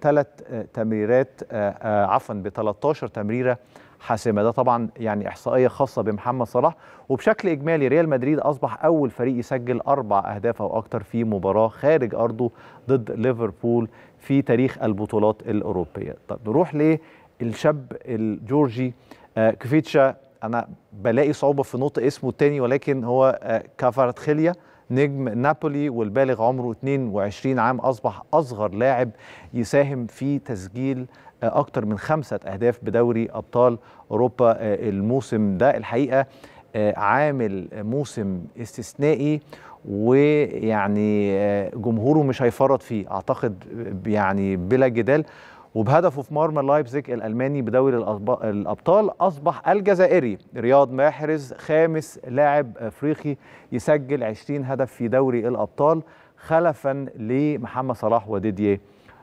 13 تمريره حاسمه. ده طبعا يعني احصائيه خاصه بمحمد صلاح. وبشكل اجمالي ريال مدريد اصبح اول فريق يسجل 4 أهداف او اكتر في مباراه خارج ارضه ضد ليفربول في تاريخ البطولات الاوروبيه. طب نروح للشاب الجورجي كفيتشا، انا بلاقي صعوبه في نطق اسمه الثاني، ولكن هو كفاراتخيليا نجم نابولي والبالغ عمره 22 عام، اصبح اصغر لاعب يساهم في تسجيل اكتر من 5 أهداف بدوري ابطال اوروبا الموسم ده. الحقيقه عامل موسم استثنائي، ويعني جمهوره مش هيفرط فيه اعتقد يعني بلا جدال. وبهدفه في مرمى لايبزيج الالماني بدوري الابطال اصبح الجزائري رياض محرز 5 لاعب افريقي يسجل 20 هدف في دوري الابطال، خلفا لمحمد صلاح وديدييه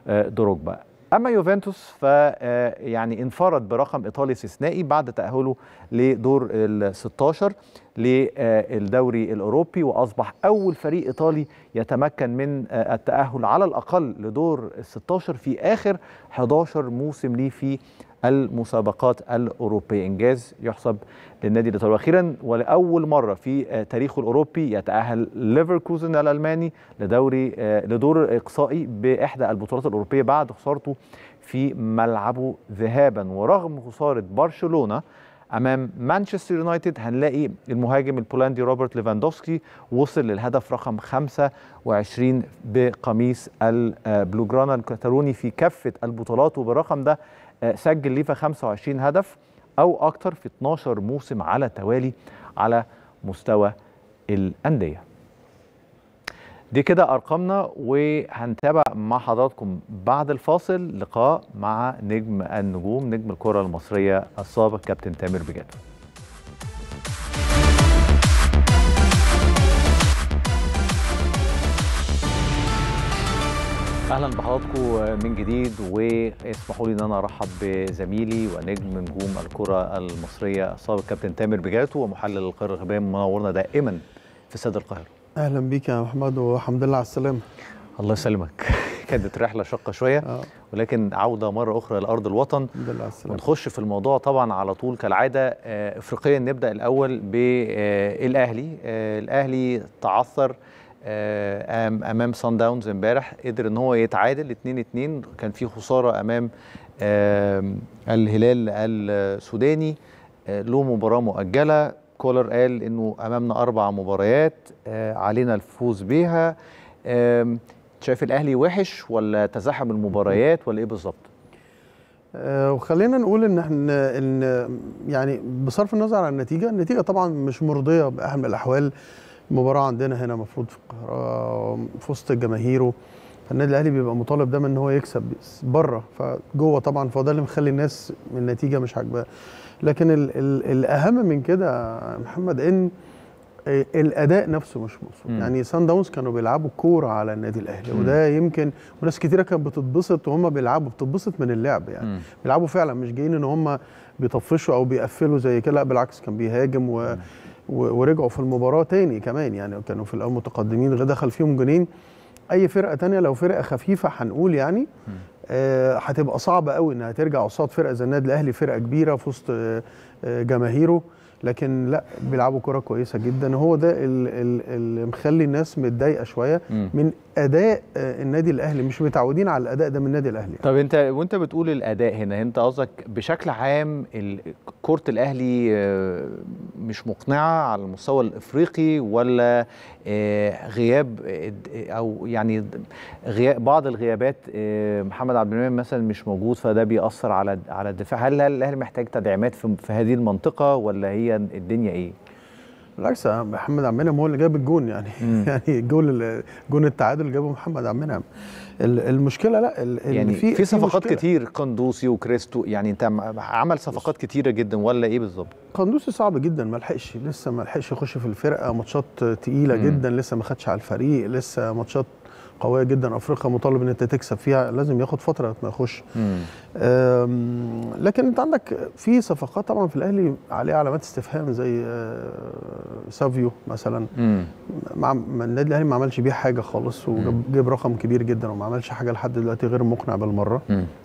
دروجبا. اما يوفنتوس فيعني انفرد برقم ايطالي استثنائي بعد تاهله لدور ال16 للدوري الاوروبي، واصبح اول فريق ايطالي يتمكن من التاهل على الاقل لدور ال16 في اخر 11 موسم ليه في المسابقات الاوروبيه، انجاز يحسب للنادي الايطالي. واخيرا ولاول مره في تاريخه الاوروبي يتاهل ليفركوزن الالماني لدور اقصائي باحدى البطولات الاوروبيه بعد خسارته في ملعبه ذهابا. ورغم خساره برشلونه امام مانشستر يونايتد هنلاقي المهاجم البولندي روبرت ليفاندوفسكي وصل للهدف رقم 25 بقميص البلوجرانا الكاتالوني في كافه البطولات، وبالرقم ده سجل ليفا 25 هدف أو أكتر في 12 موسم على التوالي على مستوى الأندية. دي كده أرقامنا، وهنتابع مع حضراتكم بعد الفاصل لقاء مع نجم النجوم، نجم الكرة المصرية السابق كابتن تامر بجاد. اهلا بحضراتكم من جديد، واسمحوا لي ان انا ارحب بزميلي ونجم نجوم الكره المصريه السابق كابتن تامر بجاد ومحلل القاره الغربيه، منورنا دائما في استاد القاهره. اهلا بيك يا محمد والحمد لله على السلامه. الله يسلمك. كانت رحله شاقه شويه ولكن عوده مره اخرى لارض الوطن. الحمد لله على السلامه. ونخش في الموضوع طبعا على طول كالعاده افريقيا. نبدا الاول بالاهلي. الاهلي تعثر امام صن داونز امبارح، قدر ان هو يتعادل 2-2، كان في خساره امام الهلال السوداني، له مباراه مؤجله. كولر قال انه امامنا 4 مباريات علينا الفوز بيها. شايف الاهلي وحش ولا تزاحم المباريات ولا ايه بالظبط؟ وخلينا نقول ان احنا يعني بصرف النظر عن النتيجه طبعا مش مرضيه باهم الاحوال. المباراة عندنا هنا المفروض في القاهرة في وسط جماهيره، فالنادي الأهلي بيبقى مطالب دايما إن هو يكسب بره فجوه طبعا، فهو ده اللي مخلي الناس النتيجة مش عاجباها. لكن الأهم من كده محمد إن الأداء نفسه مش مقصود، يعني صن داونز كانوا بيلعبوا كورة على النادي الأهلي، وده يمكن وناس كتيرة كانت بتتبسط وهم بيلعبوا، بتتبسط من اللعب يعني بيلعبوا فعلا، مش جايين إن هم بيطفشوا أو بيقفلوا زي كده، لا بالعكس كان بيهاجم ورجعوا في المباراه تاني كمان، يعني كانوا في الاول متقدمين دخل فيهم جونين. اي فرقه تانيه لو فرقه خفيفه هنقول يعني هتبقى صعبه قوي انها ترجع قصاد فرقه زي النادي الاهلي، فرقه كبيره في وسط جماهيره، لكن لا بيلعبوا كرة كويسة جدا. هو ده اللي مخلي الناس متضايقة شوية من أداء النادي الأهلي، مش متعودين على الأداء ده من النادي الأهلي. طب أنت وأنت بتقول الأداء هنا، أنت قصدك بشكل عام كرة الأهلي مش مقنعة على المستوى الإفريقي، ولا غياب أو يعني غياب بعض الغيابات، محمد عبد المنعم مثلا مش موجود فده بيأثر على الدفاع؟ هل الأهلي محتاج تدعيمات في هذه المنطقة ولا هي الدنيا إيه؟ بالعكس، محمد عبد المنعم هو اللي جاب الجون يعني يعني جون التعادل جابه محمد عبد المنعم. المشكله لا يعني في صفقات كتير، قندوسي وكريستو، يعني انت عمل صفقات كتيره جدا ولا ايه بالظبط؟ قندوسي صعب جدا، ما لحقش لسه، ما لحقش يخش في الفرقه، ماتشات تقيله جدا لسه ما خدش على الفريق، لسه ماتشات قوية جدا، افريقيا مطالب ان انت تكسب فيها، لازم ياخد فترة ما يخش. لكن انت عندك في صفقات طبعا في الاهلي عليها علامات استفهام، زي سافيو مثلا. النادي الاهلي ما عملش بيه حاجة خالص، وجاب رقم كبير جدا وما عملش حاجة لحد دلوقتي غير مقنع بالمرة.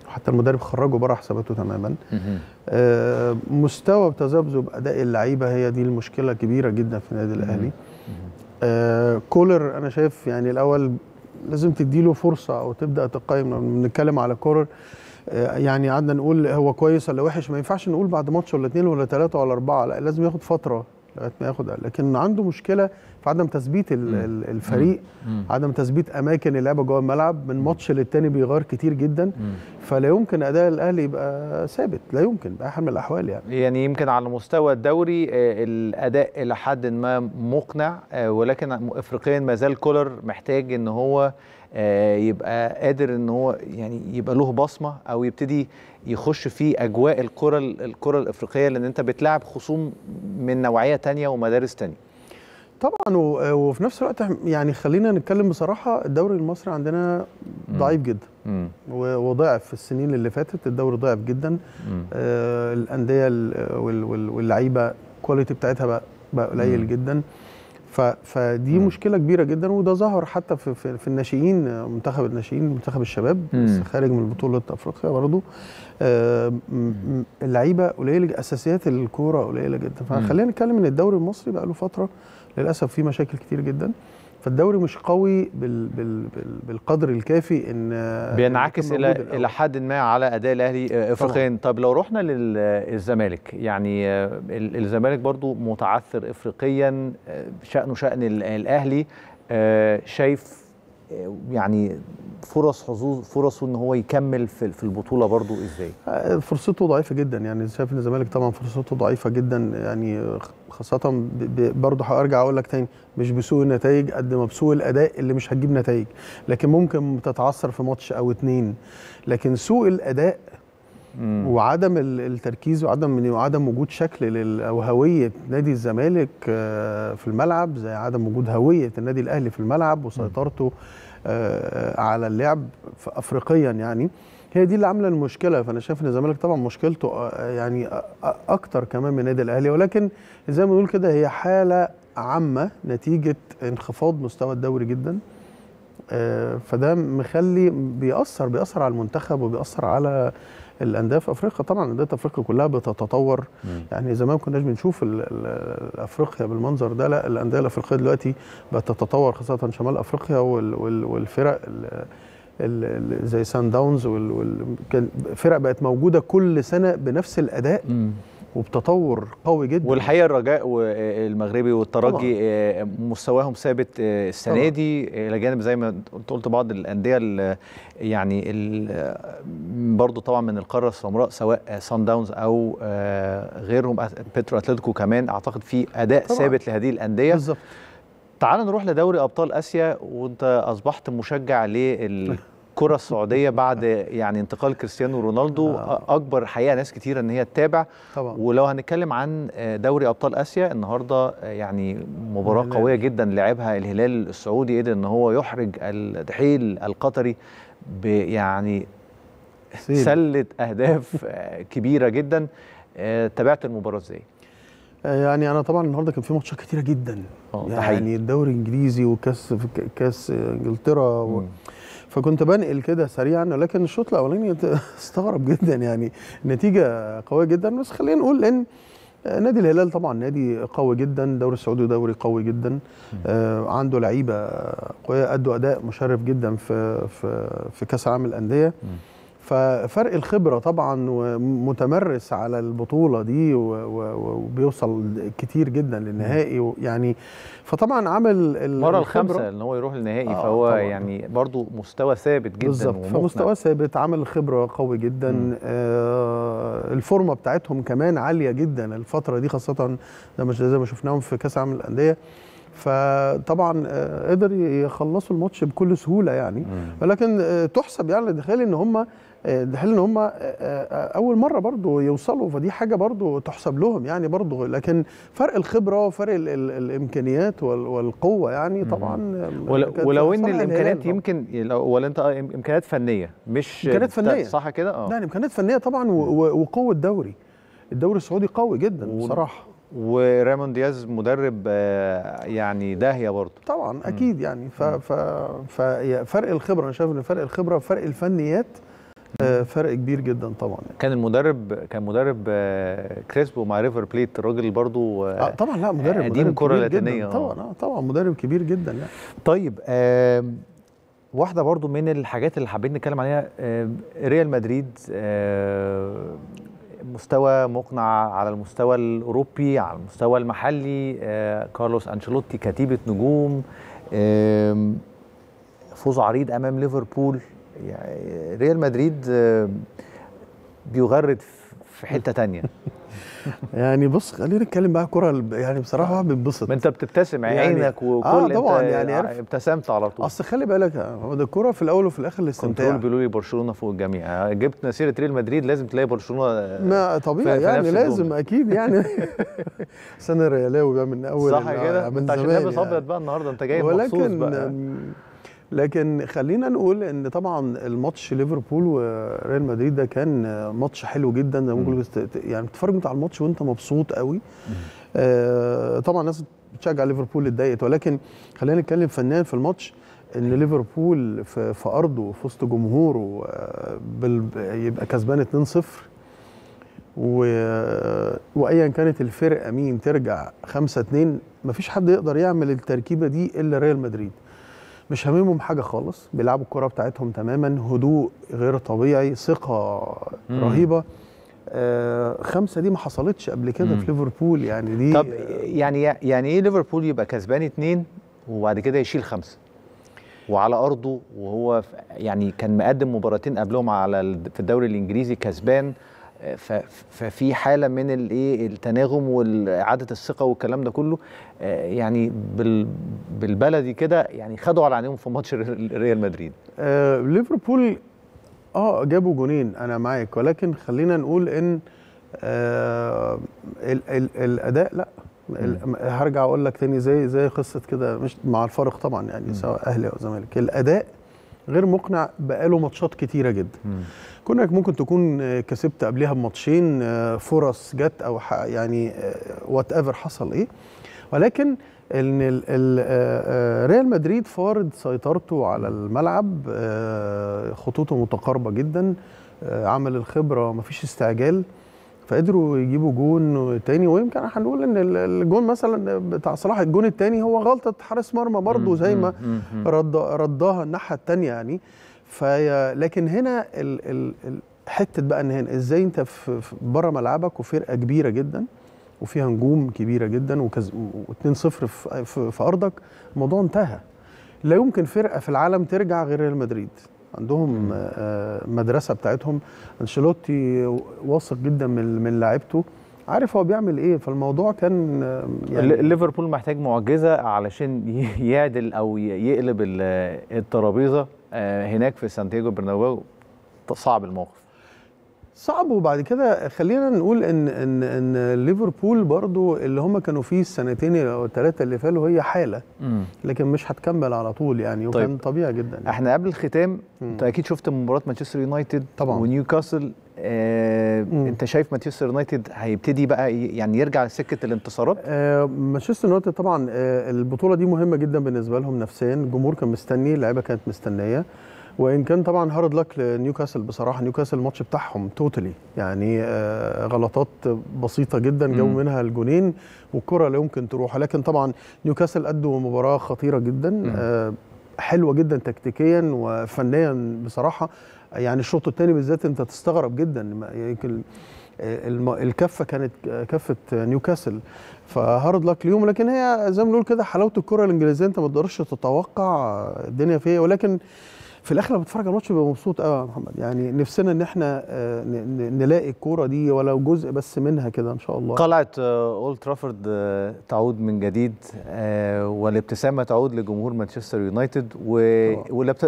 حتى المدرب خرجه بره حساباته تماما. مستوى تذبذب اداء اللعيبة هي دي المشكلة كبيرة جدا في النادي الاهلي. كولر انا شايف يعني الاول لازم تديله فرصه او تبدا تقيم. بنتكلم على كولر يعني قعدنا نقول هو كويس ولا وحش، ما ينفعش نقول بعد ماتش ولا اثنين ولا ثلاثه ولا اربعه، لا لازم ياخد فتره لغايه ما ياخد. لكن عنده مشكله في عدم تثبيت الفريق، عدم تثبيت اماكن اللعبه جوه الملعب، من ماتش للتاني بيغير كتير جدا، فلا يمكن اداء الاهلي يبقى ثابت، لا يمكن باي حال من الاحوال يعني يمكن على مستوى الدوري الاداء الى حد ما مقنع، ولكن افريقيا ما زال كولر محتاج ان هو يبقى قادر ان هو يعني يبقى له بصمه، او يبتدي يخش في اجواء الكره الافريقيه، لان انت بتلعب خصوم من نوعيه تانية ومدارس تانية طبعا. وفي نفس الوقت يعني خلينا نتكلم بصراحه، الدوري المصري عندنا ضعيف جدا وضعف في السنين اللي فاتت، الدوري ضعف جدا. الانديه واللعيبه الكواليتي بتاعتها بقى قليل جدا، فدي مشكله كبيره جدا. وده ظهر حتى في الناشئين، منتخب الناشئين، منتخب الشباب خارج من بطوله افريقيا برضه. اللعيبه قليله، اساسيات الكوره قليله جدا. فخلينا نتكلم ان الدوري المصري بقى له فتره للاسف فيه مشاكل كتير جدا، فالدوري مش قوي بالقدر الكافي ان بينعكس الى حد ما على اداء الاهلي افريقيا. طب لو رحنا للزمالك، يعني الزمالك برضو متعثر افريقيا، شأنه شأن الاهلي، شايف يعني فرصه ان هو يكمل في البطوله برضو ازاي؟ فرصته ضعيفه جدا، يعني شايف ان الزمالك طبعا فرصته ضعيفه جدا، يعني خاصه برضه هرجع اقول لك تاني، مش بسوء النتائج قد ما بسوء الاداء اللي مش هتجيب نتائج، لكن ممكن تتعثر في ماتش او اتنين. لكن سوء الاداء وعدم التركيز وعدم وجود شكل او هويه نادي الزمالك في الملعب، زي عدم وجود هويه النادي الاهلي في الملعب وسيطرته على اللعب افريقيا، يعني هي دي اللي عامله المشكله. فانا شايف ان الزمالك طبعا مشكلته يعني اكتر كمان من النادي الاهلي، ولكن زي ما بنقول كده هي حاله عامه نتيجه انخفاض مستوى الدوري جدا، فده مخلي بيأثر على المنتخب وبيأثر على الانديه في افريقيا. طبعا انديه افريقيا كلها بتتطور، يعني زمان ما كناش بنشوف افريقيا بالمنظر ده، لا الانديه الافريقيه دلوقتي بتتطور، خاصه شمال افريقيا والفرق زي سان داونز الفرق بقت موجوده كل سنه بنفس الاداء وبتطور قوي جدا. والحقيقه الرجاء والمغربي والترجي مستواهم ثابت السنه دي، الى جانب زي ما قلت بعض الانديه يعني برضو طبعا من القاره السمراء، سواء سان داونز او غيرهم، بيترو اتلتيكو كمان اعتقد في اداء ثابت لهذه الانديه بالظبط. تعال نروح لدوري ابطال اسيا، وانت اصبحت مشجع للكره السعوديه بعد يعني انتقال كريستيانو رونالدو، اكبر حقيقه ناس كتيره ان هي تتابع. ولو هنتكلم عن دوري ابطال اسيا النهارده، يعني مباراه قويه جدا لعبها الهلال السعودي، قدر ان هو يحرج الدحيل القطري يعني سله اهداف كبيره جدا. تابعت المباراه ازاي؟ يعني انا طبعا النهارده كان في ماتشات كتيره جدا، يعني الدوري الانجليزي وكاس انجلترا فكنت بنقل كده سريعا. لكن الشوط الاولاني استغرب جدا، يعني نتيجه قويه جدا، بس خلينا نقول ان نادي الهلال طبعا نادي قوي جدا، الدوري السعودي دوري قوي جدا، عنده لعيبه قويه ادوا اداء مشرف جدا في في في كاس العالم للانديه. ففرق الخبره طبعا ومتمرس على البطوله دي وبيوصل كتير جدا للنهائي يعني، فطبعا عمل المره الخامسه ان هو يروح النهائي فهو يعني برضو مستوى ثابت جدا بالظبط، فمستوى ثابت، عمل خبره قوي جدا، الفورمه بتاعتهم كمان عاليه جدا الفتره دي خاصه زي ما شفناهم في كاس العالم للانديه، فطبعا قدر يخلصوا الماتش بكل سهوله يعني، ولكن تحسب يعني لدخالي ان هم اول مره برضو يوصلوا، فدي حاجه برضو تحسب لهم يعني برضو، لكن فرق الخبره وفرق الامكانيات والقوه يعني طبعا ولو ان الامكانيات يمكن ولا انت امكانيات فنيه مش امكانيات فنيه صح كده يعني امكانيات فنيه طبعا وقوه الدوري السعودي قوي جدا بصراحه، وريمون دياز مدرب يعني داهيه برضه طبعا اكيد يعني، فرق الخبره انا شايف ان فرق الخبره وفرق الفنيات فرق كبير جدا طبعا يعني. كان مدرب كريسبو مع ريفر بليت الراجل برضه طبعا لا مدرب قديم كره لاتينيه طبعا طبعا مدرب كبير جدا يعني. طيب واحده برضه من الحاجات اللي حابين نتكلم عليها ريال مدريد، مستوى مقنع على المستوى الأوروبي على المستوى المحلي، كارلوس أنشيلوتي كتيبة نجوم، فوز عريض أمام ليفربول، يعني ريال مدريد بيغرد في حتة تانية يعني. بص خلينا نتكلم بقى كرة يعني بصراحة بنبسط، ما انت بتبتسم عينك وكل طبعا يعني ابتسمت على طول، اصل خلي بالك هو ده الكرة في الاول وفي الاخر الاستمتاع. كنت بيقولوا لي برشلونة فوق الجميع، جبت سيرة ريال مدريد لازم تلاقي برشلونة، ما طبيعي يعني لازم اكيد يعني سنة الريالاوي بقى من اول صح كده، انت عشان لابس ابيض بقى النهارده انت جاي مخصوص بقى، لكن خلينا نقول ان طبعا الماتش ليفربول وريال مدريد ده كان ماتش حلو جدا يعني بتتفرج على الماتش وانت مبسوط قوي، طبعا الناس بتشجع ليفربول اتضايقت، ولكن خلينا نتكلم فنيا في الماتش ان ليفربول في ارضه في وسط جمهوره يبقى كسبان 2-0 وايا كانت الفرقه مين ترجع 5-2 مفيش حد يقدر يعمل التركيبه دي الا ريال مدريد، مش هاممهم حاجه خالص، بيلعبوا الكره بتاعتهم تماما، هدوء غير طبيعي، ثقه رهيبه، 5 دي ما حصلتش قبل كده في ليفربول يعني دي. طب يعني ايه ليفربول يبقى كسبان 2 وبعد كده يشيل 5 وعلى ارضه، وهو يعني كان مقدم مباراتين قبلهم على في الدوري الانجليزي كسبان، ففي حاله من الايه التناغم واعاده الثقه والكلام ده كله، يعني بالبلدي كده يعني خدوا على عينيهم في ماتش ريال مدريد. ليفربول جابوا جونين انا معاك، ولكن خلينا نقول ان الاداء لا هرجع اقول لك تاني زي قصه كده مش مع الفارق طبعا يعني سواء اهلي او زمالك، الاداء غير مقنع بقاله ماتشات كتيره جدا، كونك ممكن تكون كسبت قبلها بماتشين، فرص جت او يعني وات ايفر حصل ايه، ولكن ان ريال مدريد فارض سيطرته على الملعب، خطوطه متقاربه جدا، عمل الخبره مفيش استعجال، فقدروا يجيبوا جون تاني، ويمكن هنقول ان الجون مثلا بتاع صلاح الجون التاني هو غلطه حارس مرمى برضه زي ما رداها الناحيه التانيه يعني، لكن هنا حته بقى ان هنا ازاي انت في بره ملعبك وفرقه كبيره جدا وفيها نجوم كبيره جدا و2-0 في ارضك، الموضوع انتهى، لا يمكن فرقه في العالم ترجع غير ريال مدريد، عندهم مدرسه بتاعتهم، انشيلوتي واثق جدا من لاعيبته، عارف هو بيعمل ايه، فالموضوع كان يعني ليفربول محتاج معجزه علشان يعدل او يقلب الترابيزه هناك في سانتياغو برنابيو، صعب الموقف صعب، وبعد كده خلينا نقول ان ليفربول برضو اللي هم كانوا فيه السنتين او الثلاثه اللي فاتوا هي حاله، لكن مش هتكمل على طول يعني، وكان طيب. طبيعي جدا يعني. احنا قبل الختام انت اكيد شفت مباراه مانشستر يونايتد طبعا ونيوكاسل، انت شايف مانشستر يونايتد هيبتدي بقى يعني يرجع لسكه الانتصارات؟ مانشستر يونايتد طبعا البطوله دي مهمه جدا بالنسبه لهم نفسيا، الجمهور كان مستني، اللعيبه كانت مستنيه، وان كان طبعا هارد لك لنيوكاسل. بصراحه نيوكاسل الماتش بتاعهم توتالي يعني غلطات بسيطه جدا جو منها الجونين والكره اللي ممكن تروح، لكن طبعا نيوكاسل ادوا مباراه خطيره جدا حلوه جدا تكتيكيا وفنيا بصراحه. يعني الشوط الثاني بالذات انت تستغرب جدا، يمكن الكفه كانت كفه نيوكاسل، فهارد لك اليوم. لكن هي زي ما بنقول كده حلاوه الكره الانجليزيه، انت ما تقدرش تتوقع الدنيا فيها، ولكن في الاخر لما بتفرج على الماتش ببقى مبسوط قوي يا محمد. يعني نفسنا ان احنا نلاقي الكوره دي ولو جزء بس منها كده ان شاء الله. قلعه اولد ترافورد تعود من جديد، والابتسامه تعود لجمهور مانشستر يونايتد،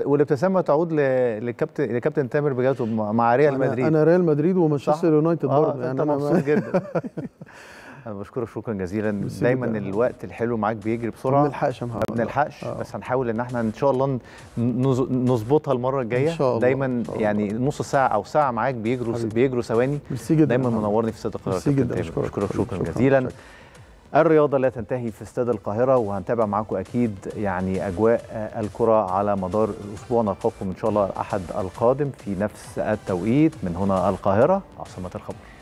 والابتسامه تعود لكابتن تامر بجد مع ريال مدريد. انا ريال مدريد ومانشستر يونايتد برضه يعني انا مبسوط جدا. أنا بشكرك شكرا جزيلا، دايما الوقت الحلو معاك بيجري بسرعة. ما بنلحقش يا محمد، ما بنلحقش، بس هنحاول إن احنا إن شاء الله نظبطها المرة الجاية. إن شاء الله دايما إن شاء الله. يعني نص ساعة أو ساعة معاك بيجروا ثواني. دايما منورني في استاد القاهرة. بشكرك شكرا جزيلا. الرياضة لا تنتهي في استاد القاهرة، وهنتابع معاكم أكيد يعني أجواء الكرة على مدار الأسبوع. نلقاكم إن شاء الله الأحد القادم في نفس التوقيت من هنا القاهرة عاصمة الخبر.